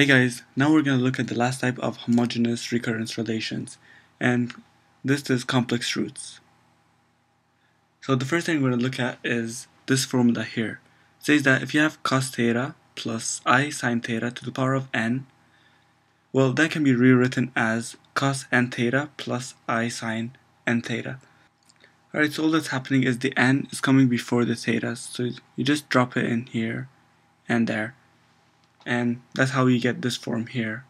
Hey guys, now we're going to look at the last type of homogeneous recurrence relations, and this is complex roots. So the first thing we're going to look at is this formula here. It says that if you have cos theta plus I sine theta to the power of n, well, that can be rewritten as cos n theta plus I sine n theta. Alright, so all that's happening is the n is coming before the theta, so you just drop it in here and there. And that's how you get this form here,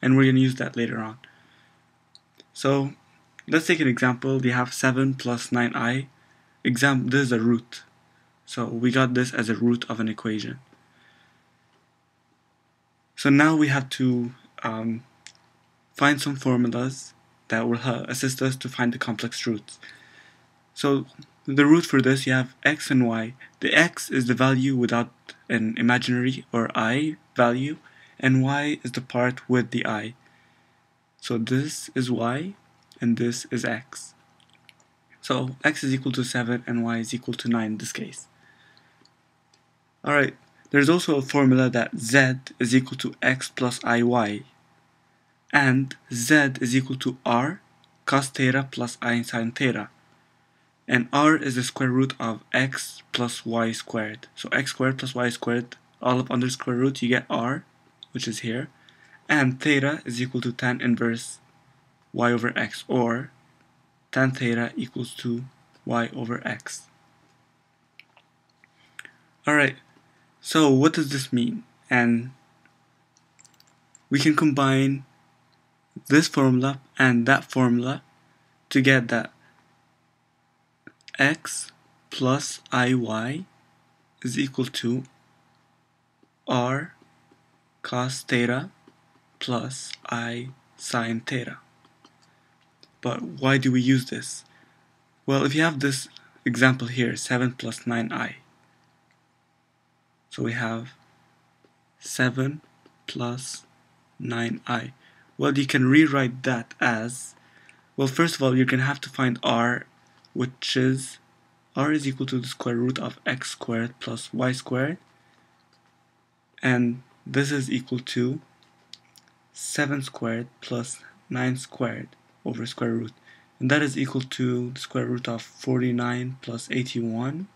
and we're going to use that later on. So let's take an example. You have 7 plus 9i. This is a root, so we got this as a root of an equation. So now we have to find some formulas that will assist us to find the complex roots. So the root for this, you have x and y. The x is the value without an imaginary or I value, and y is the part with the I. So this is y and this is x. So x is equal to 7 and y is equal to 9 in this case. Alright, there's also a formula that z is equal to x plus iy, and z is equal to r cos theta plus I sine theta, and r is the square root of x plus y squared. So x squared plus y squared, all up under square root, you get r, which is here, and theta is equal to tan inverse y over x, or tan theta equals to y over x. Alright, so what does this mean? And we can combine this formula and that formula to get that x plus iy is equal to r cos theta plus I sine theta. But why do we use this? Well, if you have this example here, 7 plus 9i. So we have 7 plus 9i. Well, you can rewrite that as, well, first of all, you're going to have to find r, which is r is equal to the square root of x squared plus y squared, and this is equal to 7 squared plus 9 squared over square root, and that is equal to the square root of 49 plus 81,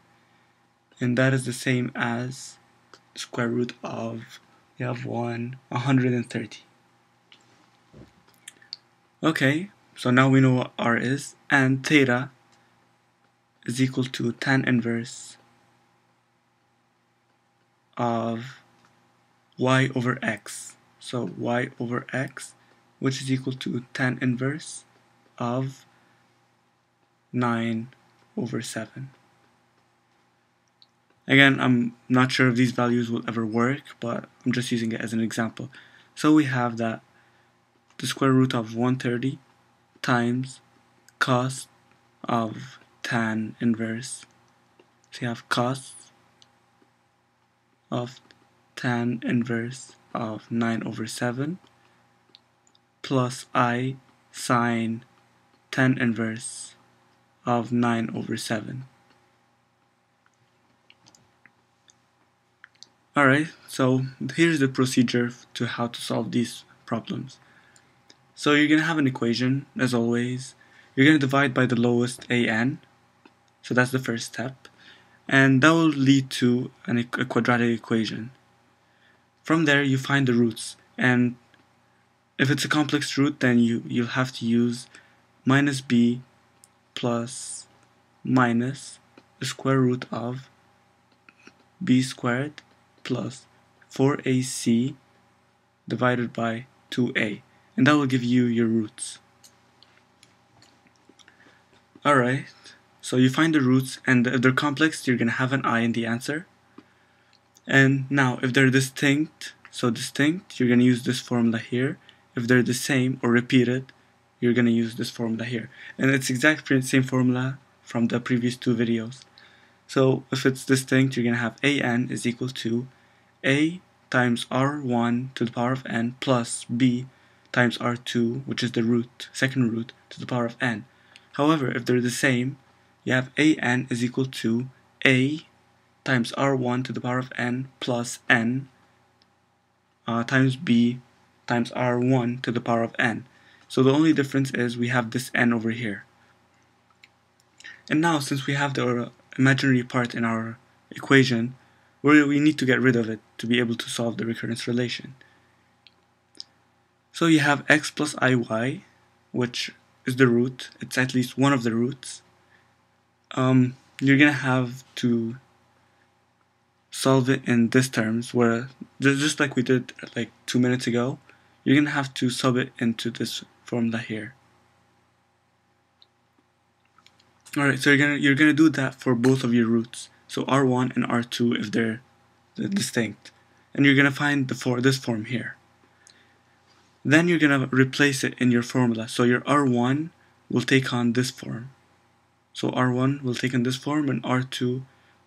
and that is the same as the square root of 130. Okay, so now we know what r is, and theta is equal to tan inverse of y over x, so y over x, which is equal to tan inverse of 9 over 7. Again, I'm not sure if these values will ever work, but I'm just using it as an example. So we have that the square root of 130 times cos of tan inverse. So you have cos of tan inverse of 9 over 7 plus I sine tan inverse of 9 over 7. Alright, so here's the procedure to how to solve these problems. So you're going to have an equation, as always. You're going to divide by the lowest an. So that's the first step, and that will lead to a quadratic equation. From there you find the roots, and if it's a complex root, then you'll have to use minus b plus minus the square root of b squared plus 4ac divided by 2a, and that will give you your roots. Alright, so you find the roots, and if they're complex, you're going to have an I in the answer. And now, if they're distinct, you're going to use this formula here. If they're the same or repeated, you're going to use this formula here. And it's exactly the same formula from the previous two videos. So if it's distinct, you're going to have an is equal to a times r1 to the power of n plus b times r2, which is the root, second root, to the power of n. However, if they're the same, you have an is equal to a times r1 to the power of n plus n times b times r1 to the power of n. So the only difference is we have this n over here. And now, since we have the imaginary part in our equation, we need to get rid of it to be able to solve the recurrence relation. So you have x plus iy, which is the root. It's at least one of the roots. You're going to have to solve it in these terms, where just like we did like 2 minutes ago, you're going to have to sub it into this formula here. Alright, so you're gonna do that for both of your roots, so r1 and r2 if they're distinct, and you're gonna find this form here. Then you're gonna replace it in your formula, so your r1 will take on this form. So r1 will take on this form, and r2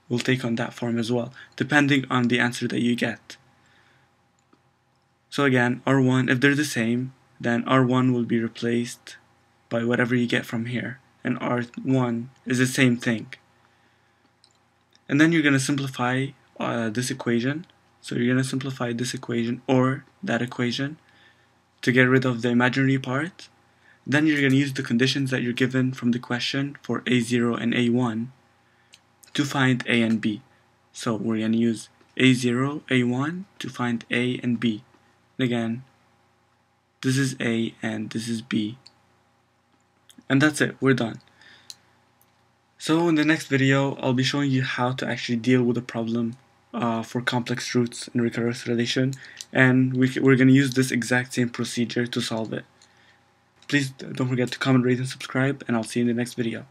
will take on that form as well, depending on the answer that you get. So again, r1, if they're the same, then r1 will be replaced by whatever you get from here. And R1 is the same thing. And then you're going to simplify this equation. So you're going to simplify this equation or that equation to get rid of the imaginary part. Then you're going to use the conditions that you're given from the question for A0 and A1 to find A and B. So we're going to use A0, A1 to find A and B. And again, this is A and this is B. And that's it, we're done. So in the next video, I'll be showing you how to actually deal with a problem for complex roots in recurrence relation, and we're going to use this exact same procedure to solve it. Please don't forget to comment, rate, and subscribe, and I'll see you in the next video.